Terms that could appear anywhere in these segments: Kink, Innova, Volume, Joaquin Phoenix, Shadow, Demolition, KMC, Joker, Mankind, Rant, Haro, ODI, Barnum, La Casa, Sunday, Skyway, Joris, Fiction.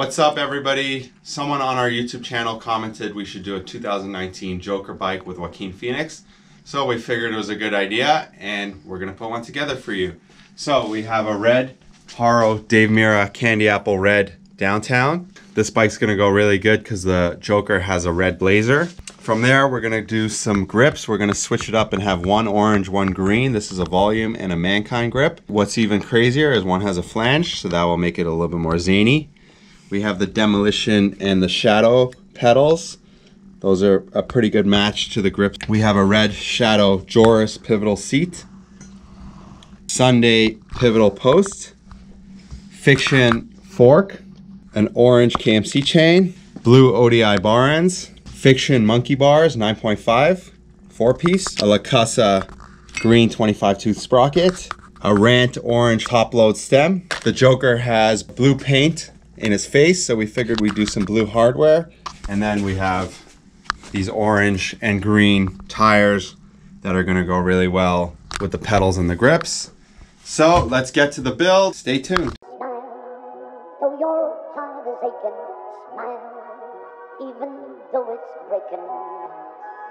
What's up, everybody? Someone on our YouTube channel commented we should do a 2019 Joker bike with Joaquin Phoenix. So we figured it was a good idea and we're gonna put one together for you. So we have a red Haro Dave Mira Candy Apple Red Downtown. This bike's gonna go really good because the Joker has a red blazer. From there, we're gonna do some grips. We're gonna switch it up and have one orange, one green. This is a Volume and a Mankind grip. What's even crazier is one has a flange, so that will make it a little bit more zany. We have the Demolition and the Shadow pedals. Those are a pretty good match to the grip. We have a red Shadow Joris pivotal seat, Sunday pivotal post, Fiction fork, an orange KMC chain, blue ODI bar ends, Fiction monkey bars 9.5, 4-piece, a La Casa green 25-tooth sprocket, a Rant orange top load stem. The Joker has blue paint in his face, so we figured we'd do some blue hardware. And then we have these orange and green tires that are gonna go really well with the pedals and the grips. So let's get to the build, stay tuned. Though your heart is aching, smile, even though it's breaking.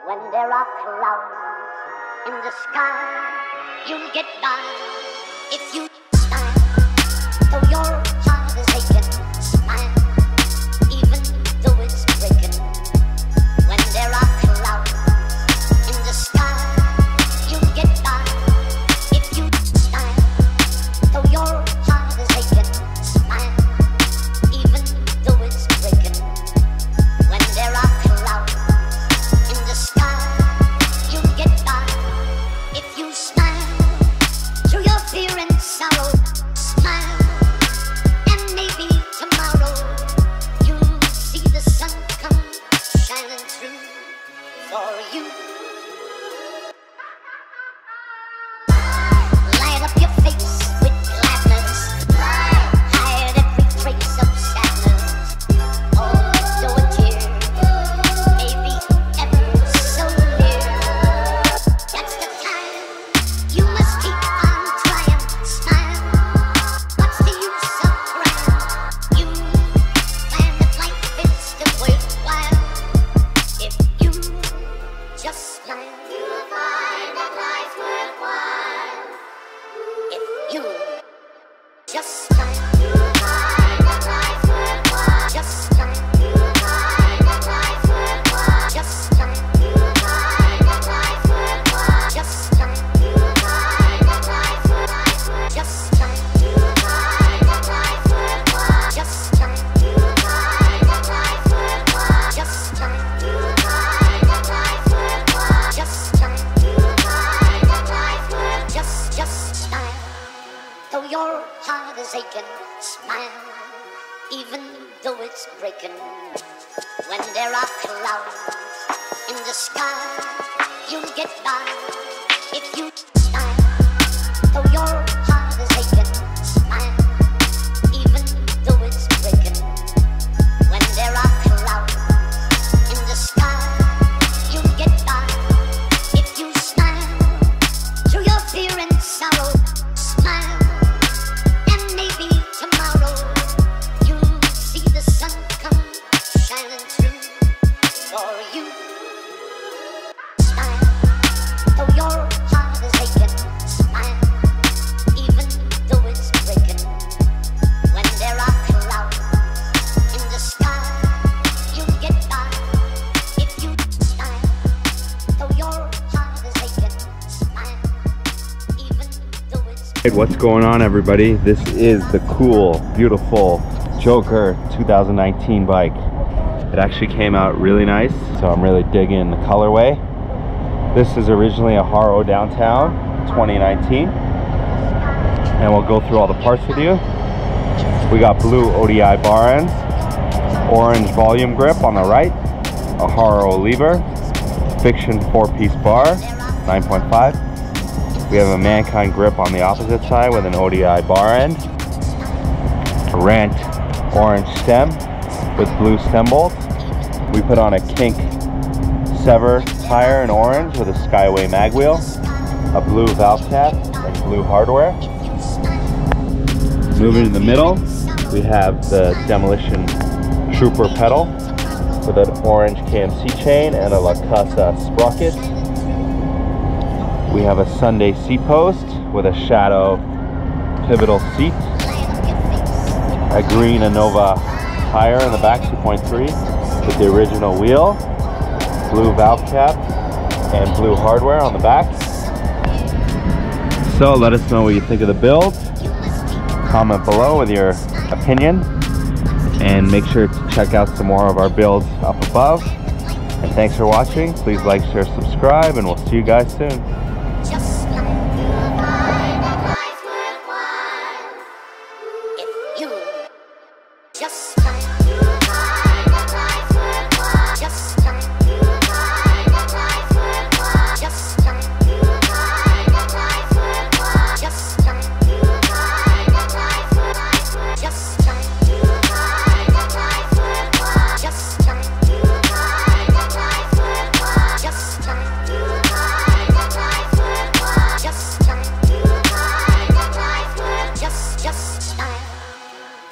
When there are clouds in the sky, you'll get by if you smile. Though your heart is aching, smile, even though it's breaking. When there are clouds in the sky, you'll get by if you smile. Though your heart is aching, smile. What's going on, everybody? This is the cool, beautiful Joker 2019 bike. It actually came out really nice, so I'm really digging the colorway. This is originally a Haro Downtown 2019, and we'll go through all the parts with you. We got blue ODI bar ends, orange Volume grip on the right, a Haro lever, Fiction 4-piece bar 9.5. We have a Mankind grip on the opposite side with an ODI bar end, a Rant orange stem with blue stem bolts. We put on a Kink sever tire in orange with a Skyway mag wheel, a blue valve cap, and blue hardware. Moving in the middle, we have the Demolition Trooper pedal with an orange KMC chain and a La Casa sprocket. We have a Sunday seat post with a Shadow pivotal seat, a green Innova tire in the back, 2.3, with the original wheel, blue valve cap, and blue hardware on the back. So let us know what you think of the build. Comment below with your opinion, and make sure to check out some more of our builds up above. And thanks for watching. Please like, share, subscribe, and we'll see you guys soon.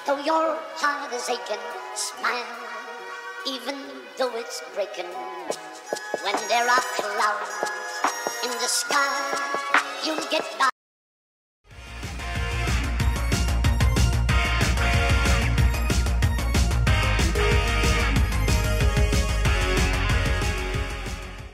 Though your heart is aching, smile, even though it's breaking. When there are clouds in the sky, you'll get by.